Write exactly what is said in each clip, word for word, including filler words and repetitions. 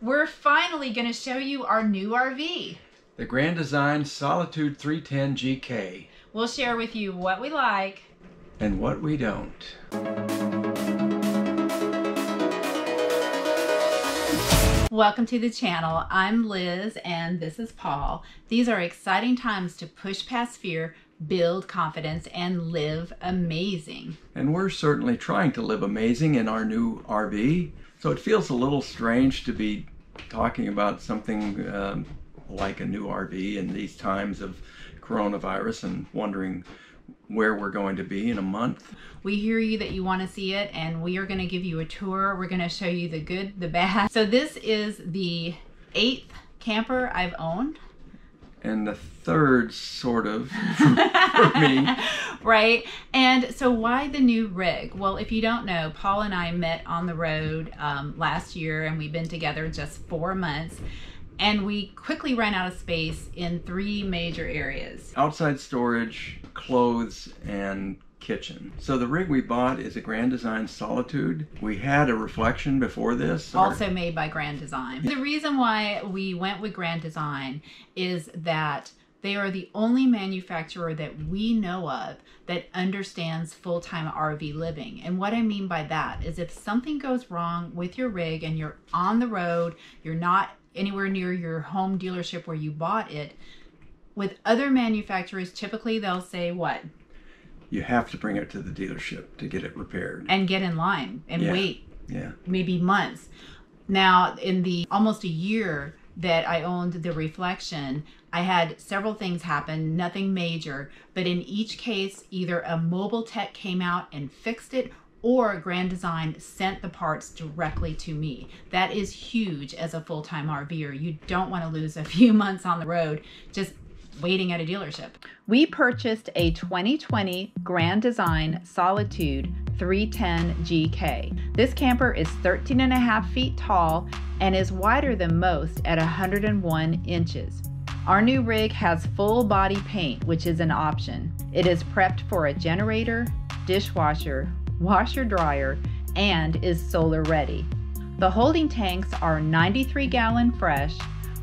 we're finally going to show you our new R V. The Grand Design Solitude three ten G K. We'll share with you what we like and what we don't. Welcome to the channel. I'm Liz and this is Paul. These are exciting times to push past fear, build confidence, and live amazing. And we're certainly trying to live amazing in our new R V. So it feels a little strange to be talking about something um, like a new R V in these times of coronavirus and wondering where we're going to be in a month. We hear you that you want to see it, and we are going to give you a tour. We're going to show you the good, the bad. So this is the eighth camper I've owned. And the third, sort of, for me. Right. And so why the new rig? Well, if you don't know, Paul and I met on the road um, last year, and we've been together just four months. And we quickly ran out of space in three major areas: outside storage, clothes, and kitchen. So the rig we bought is a Grand Design Solitude. We had a Reflection before this. Also or... made by Grand Design. The reason why we went with Grand Design is that they are the only manufacturer that we know of that understands full-time R V living. And what I mean by that is if something goes wrong with your rig and you're on the road, you're not anywhere near your home dealership where you bought it, with other manufacturers, typically they'll say what? You have to bring it to the dealership to get it repaired. And get in line and yeah. wait. Yeah. Maybe months. Now, in the almost a year that I owned the Reflection, I had several things happen, nothing major, but in each case, either a mobile tech came out and fixed it, or Grand Design sent the parts directly to me. That is huge as a full-time RVer. You don't want to lose a few months on the road just waiting at a dealership. We purchased a twenty twenty Grand Design Solitude three ten G K. This camper is thirteen and a half feet tall and is wider than most at one hundred and one inches. Our new rig has full body paint, which is an option. It is prepped for a generator, dishwasher, washer dryer, and is solar ready. The holding tanks are ninety-three gallon fresh,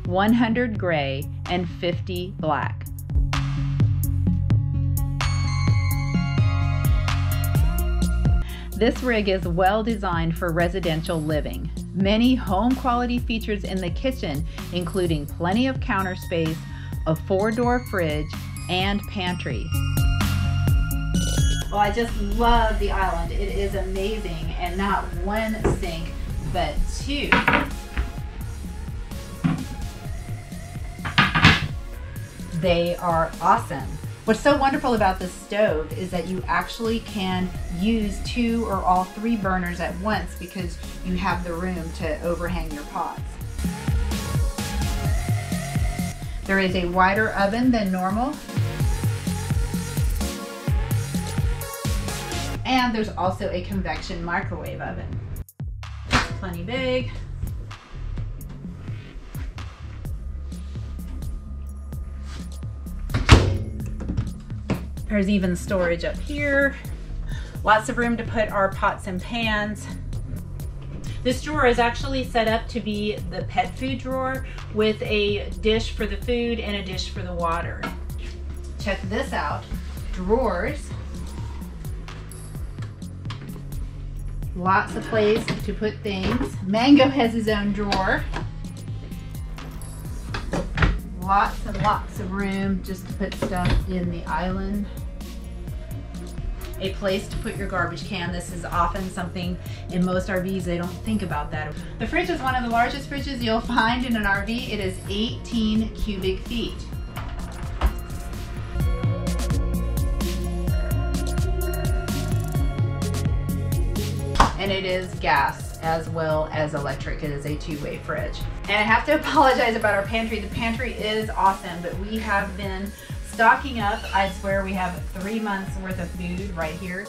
one hundred gray, and fifty black. This rig is well designed for residential living. Many home quality features in the kitchen, including plenty of counter space, a four-door fridge, and pantry. Well, I just love the island. It is amazing, and not one sink, but two. They are awesome. What's so wonderful about this stove is that you actually can use two or all three burners at once because you have the room to overhang your pots. There is a wider oven than normal. And there's also a convection microwave oven. Plenty big. There's even storage up here. Lots of room to put our pots and pans. This drawer is actually set up to be the pet food drawer with a dish for the food and a dish for the water. Check this out. Drawers. Lots of place to put things. Mango has his own drawer. Lots and lots of room just to put stuff in the island. A place to put your garbage can. This is often something in most R Vs, they don't think about that. The fridge is one of the largest fridges you'll find in an R V. It is eighteen cubic feet. And it is gas as well as electric. It is a two-way fridge. And I have to apologize about our pantry. The pantry is awesome, but we have been stocking up. I swear we have three months worth of food right here.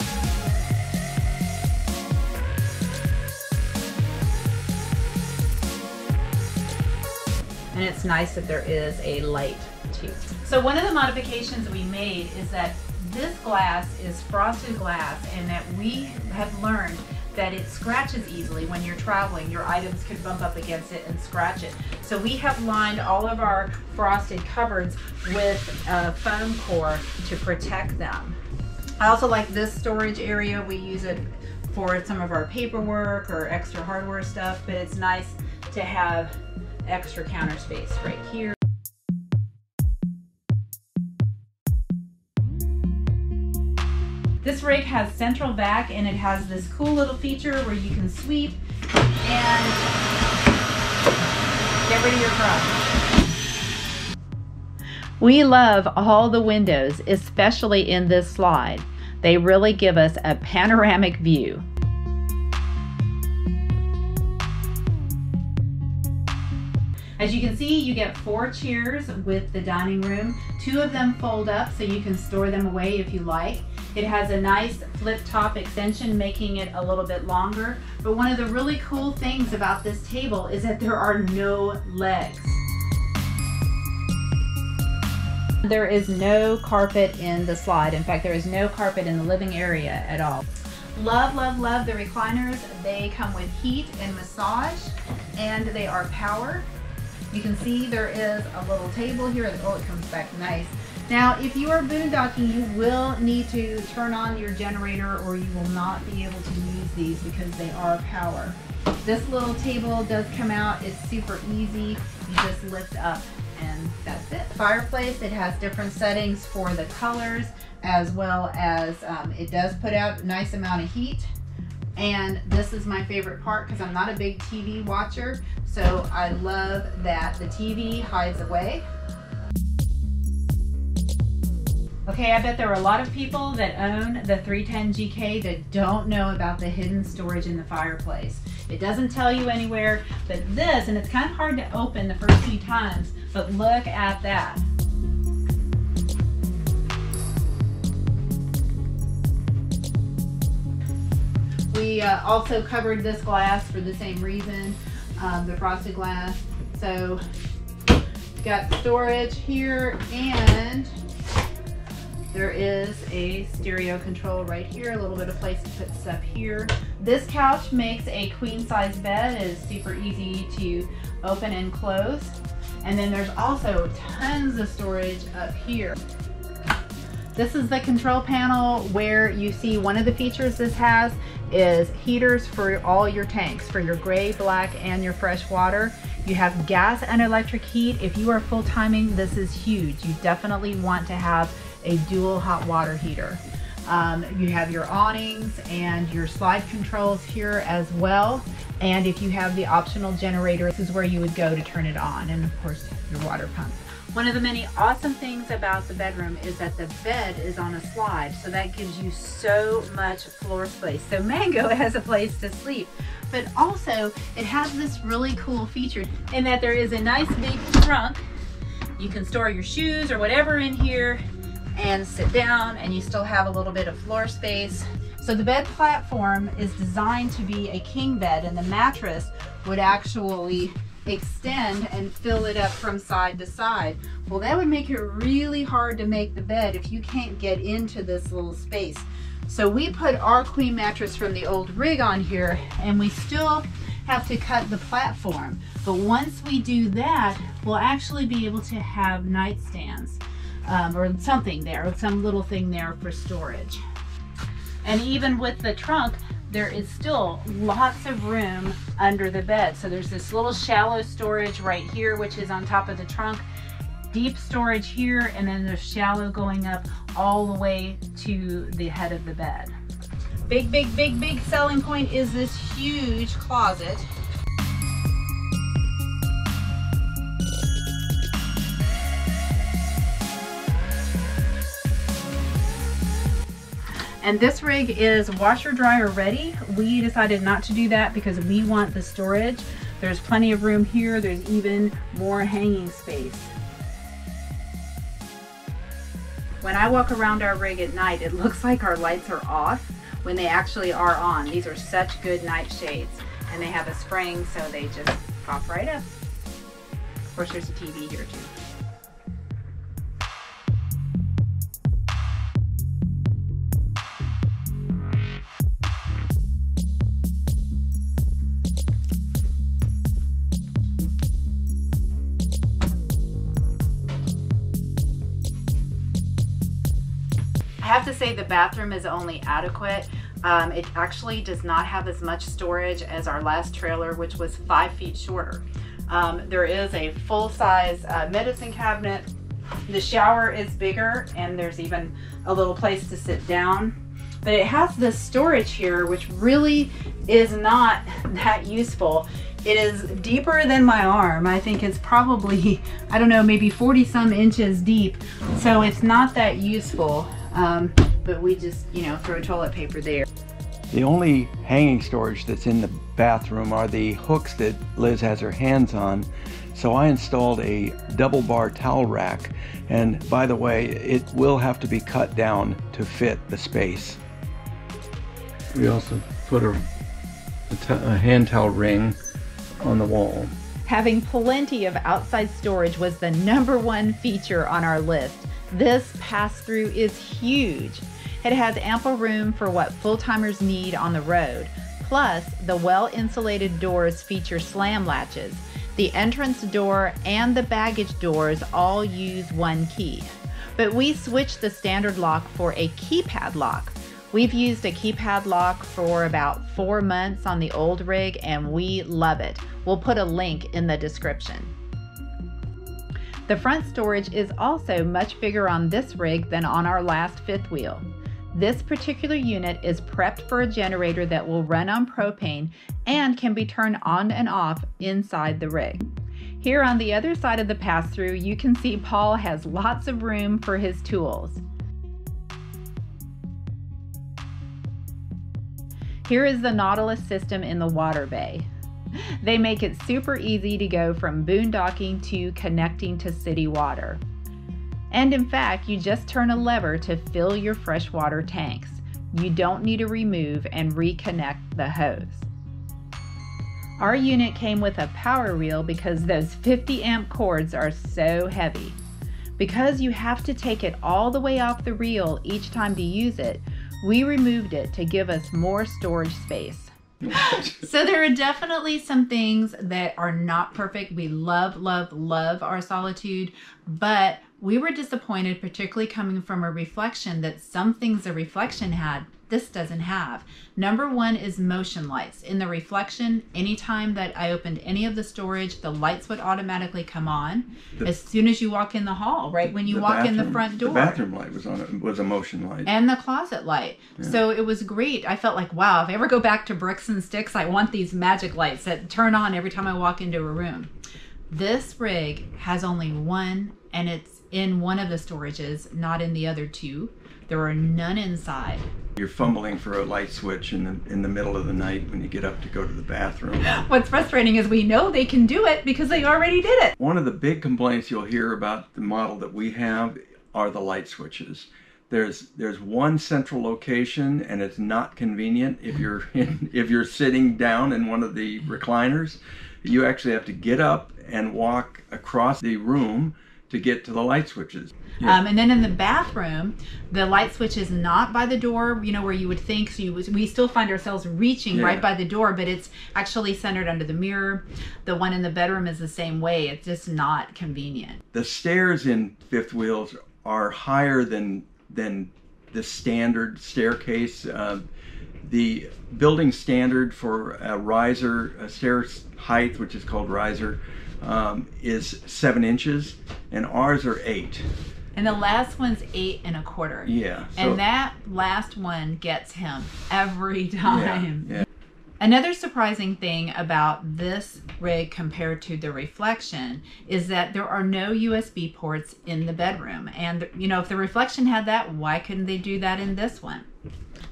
And it's nice that there is a light too. So one of the modifications we made is that this glass is frosted glass, and that we have learned that it scratches easily when you're traveling. Your items could bump up against it and scratch it. So we have lined all of our frosted cupboards with a foam core to protect them. I also like this storage area. We use it for some of our paperwork or extra hardware stuff, but it's nice to have extra counter space right here. This rig has central vac, and it has this cool little feature where you can sweep and get rid of your crud. We love all the windows, especially in this slide. They really give us a panoramic view. As you can see, you get four chairs with the dining room. Two of them fold up so you can store them away if you like. It has a nice flip top extension, making it a little bit longer. But one of the really cool things about this table is that there are no legs. There is no carpet in the slide. In fact, there is no carpet in the living area at all. Love, love, love the recliners. They come with heat and massage, and they are powered. You can see there is a little table here. Oh, it comes back nice. Now, if you are boondocking, you will need to turn on your generator or you will not be able to use these because they are power. This little table does come out. It's super easy. You just lift up and that's it. Fireplace, it has different settings for the colors, as well as um, it does put out a nice amount of heat. And this is my favorite part because I'm not a big T V watcher, so I love that the T V hides away. Okay, I bet there are a lot of people that own the three ten G K that don't know about the hidden storage in the fireplace. It doesn't tell you anywhere, but this, and it's kind of hard to open the first few times, but look at that. We uh, also covered this glass for the same reason, um, the frosted glass. So got storage here, and there is a stereo control right here, a little bit of place to put stuff here. This couch makes a queen size bed. It is super easy to open and close. And then there's also tons of storage up here. This is the control panel where you see one of the features this has is heaters for all your tanks, for your gray, black, and your fresh water. You have gas and electric heat. If you are full timing, this is huge. You definitely want to have a dual hot water heater. Um, you have your awnings and your slide controls here as well. And if you have the optional generator, this is where you would go to turn it on. And of course, your water pump. One of the many awesome things about the bedroom is that the bed is on a slide, so that gives you so much floor space. So Mango has a place to sleep, but also it has this really cool feature in that there is a nice big trunk. You can store your shoes or whatever in here and sit down, and you still have a little bit of floor space. So the bed platform is designed to be a king bed, and the mattress would actually extend and fill it up from side to side. Well, that would make it really hard to make the bed if you can't get into this little space. So we put our queen mattress from the old rig on here, and we still have to cut the platform. But once we do that, we'll actually be able to have nightstands um, or something there, some little thing there for storage. And even with the trunk, there is still lots of room under the bed. So there's this little shallow storage right here, which is on top of the trunk, deep storage here, and then there's shallow going up all the way to the head of the bed. Big, big, big, big selling point is this huge closet. And this rig is washer dryer ready. We decided not to do that because we want the storage. There's plenty of room here. There's even more hanging space. When I walk around our rig at night, it looks like our lights are off when they actually are on. These are such good night shades, and they have a spring, so they just pop right up. Of course, there's a T V here too. have to say the bathroom is only adequate. Um, it actually does not have as much storage as our last trailer, which was five feet shorter. Um, there is a full-size uh, medicine cabinet. The shower is bigger, and there's even a little place to sit down. But it has this storage here, which really is not that useful. It is deeper than my arm. I think it's probably, I don't know, maybe forty some inches deep. So it's not that useful, um, but we just, you know, throw toilet paper there. The only hanging storage that's in the bathroom are the hooks that Liz has her hands on. So I installed a double bar towel rack. And by the way, it will have to be cut down to fit the space. We also put a, a, t a hand towel ring on the wall. Having plenty of outside storage was the number one feature on our list. This pass-through is huge. It has ample room for what full-timers need on the road. Plus, the well-insulated doors feature slam latches. The entrance door and the baggage doors all use one key. But we switched the standard lock for a keypad lock. We've used a keypad lock for about four months on the old rig, and we love it. We'll put a link in the description. The front storage is also much bigger on this rig than on our last fifth wheel. This particular unit is prepped for a generator that will run on propane and can be turned on and off inside the rig. Here on the other side of the pass-through, you can see Paul has lots of room for his tools. Here is the Nautilus system in the water bay. They make it super easy to go from boondocking to connecting to city water. And in fact, you just turn a lever to fill your freshwater tanks. You don't need to remove and reconnect the hose. Our unit came with a power reel because those fifty amp cords are so heavy. Because you have to take it all the way off the reel each time to use it, we removed it to give us more storage space. So there are definitely some things that are not perfect. We love, love, love our Solitude, but we were disappointed, particularly coming from a Reflection, that some things the Reflection had, this doesn't have. Number one is motion lights. In the Reflection, anytime that I opened any of the storage, the lights would automatically come on the, as soon as you walk in the hall, right? When you walk bathroom, in the front door. The bathroom light was on it, was a motion light. And the closet light. Yeah. So it was great. I felt like, wow, if I ever go back to bricks and sticks, I want these magic lights that turn on every time I walk into a room. This rig has only one, and it's in one of the storages, not in the other two. There are none inside. You're fumbling for a light switch in the, in the middle of the night when you get up to go to the bathroom. What's frustrating is we know they can do it because they already did it. One of the big complaints you'll hear about the model that we have are the light switches. There's there's one central location, and it's not convenient if you're in, if you're sitting down in one of the recliners. You actually have to get up and walk across the room to get to the light switches. Yeah. Um, and then in the bathroom, the light switch is not by the door, you know, where you would think, so you, we still find ourselves reaching yeah. right by the door, but it's actually centered under the mirror. The one in the bedroom is the same way. It's just not convenient. The stairs in fifth wheels are higher than, than the standard staircase. Uh, the building standard for a riser, a stair height, which is called riser, Um, is seven inches, and ours are eight. And the last one's eight and a quarter. Yeah. So and that last one gets him every time. Yeah, yeah. Another surprising thing about this rig compared to the Reflection is that there are no U S B ports in the bedroom. And, you know, if the Reflection had that, why couldn't they do that in this one?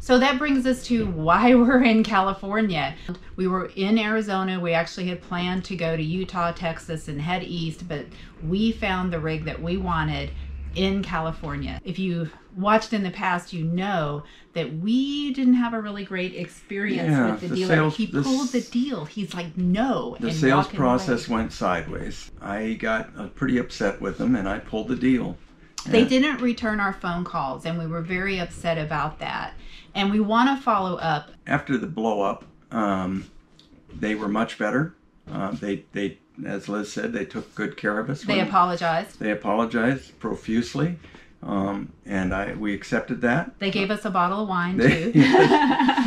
So that brings us to why we're in California. We were in Arizona. We actually had planned to go to Utah, Texas, and head east, but we found the rig that we wanted in California. If you've watched in the past, you know that we didn't have a really great experience yeah, with the, the dealer. Sales, he pulled the, the deal. He's like, no. The sales process away. went sideways. I got pretty upset with them, and I pulled the deal. They didn't return our phone calls, and we were very upset about that. And we want to follow up. After the blow up, um, they were much better. Uh, they, they, as Liz said, they took good care of us. They apologized. They apologized profusely. Um, and I, we accepted that. They gave us a bottle of wine they, too. Yes,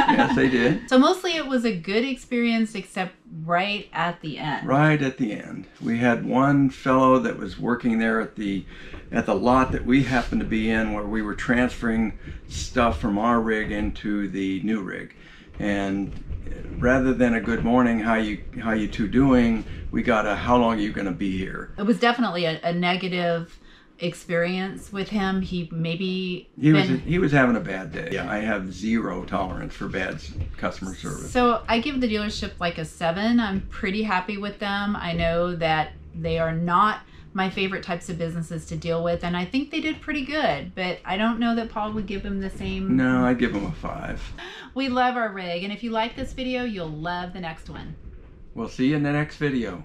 yes, they did. So mostly it was a good experience, except right at the end. Right at the end. We had one fellow that was working there at the, at the lot that we happened to be in, where we were transferring stuff from our rig into the new rig. And rather than a good morning, how you how you two doing, we got a how long are you going to be here. It was definitely a, a negative experience with him. He maybe he been... was he was having a bad day. Yeah, I have zero tolerance for bad customer service. So I give the dealership like a seven. I'm pretty happy with them. I know that they are not my favorite types of businesses to deal with, and I think they did pretty good, but I don't know that Paul would give them the same. No, I'd give them a five. We love our rig, and if you like this video, you'll love the next one. We'll see you in the next video.